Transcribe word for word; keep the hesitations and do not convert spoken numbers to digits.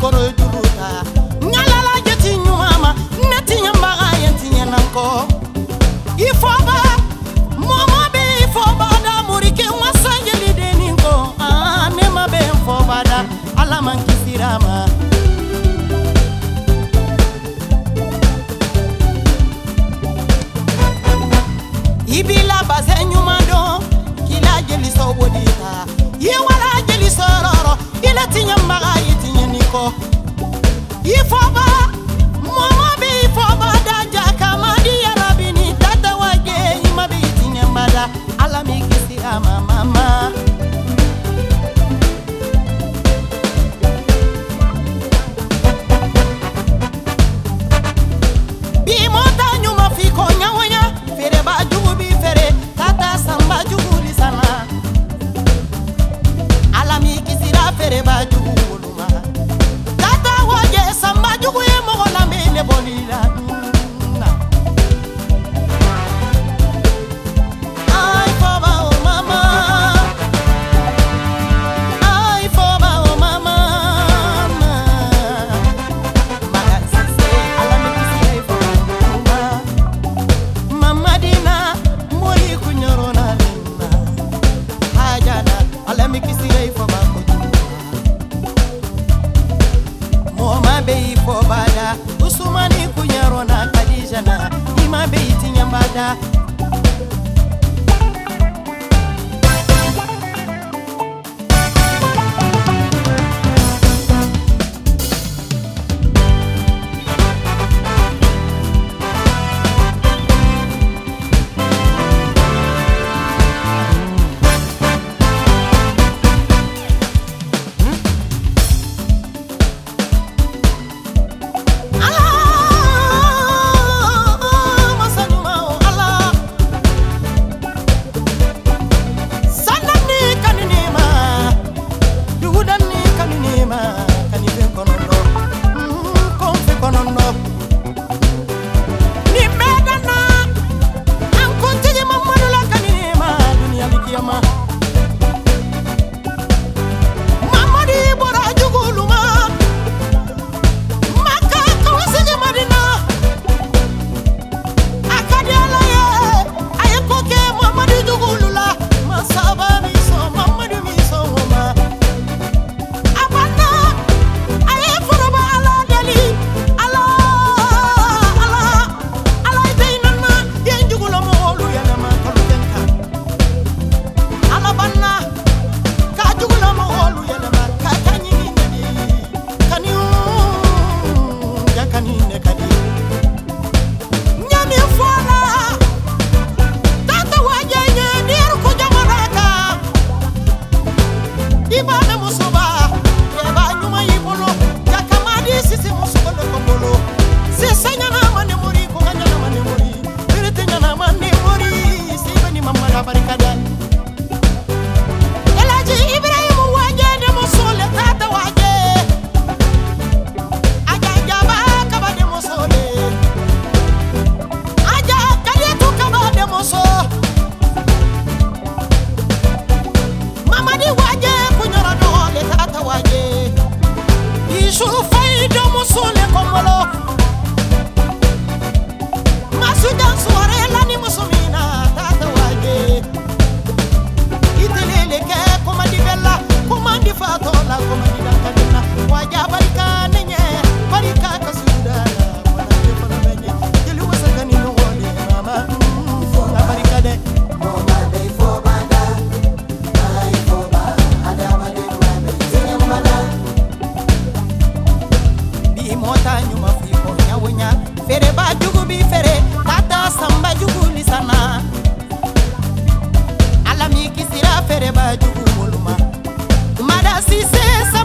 koro juruta nyalala jeti nyuma neti nyamba yanti nyanko ifoba momo be ifoba da murike wasayeli deninko a nema be ifoba da alaman kisirama ibila bazenyuma do kila jeli sobodita iwala jeli sororo kila tinyamba ifoba mama bi ifoba daja kamadi ya rabini tata wage imabiti nyambada alami kisi ama mama bimota nyuma fiko nyawanya fere baju bi fere tata samba juguli sana alami kisi ra fere baju Usumani kunyarona Khadija na ima beiti nyambada Alami kisira fere baju muluma. Mada sise.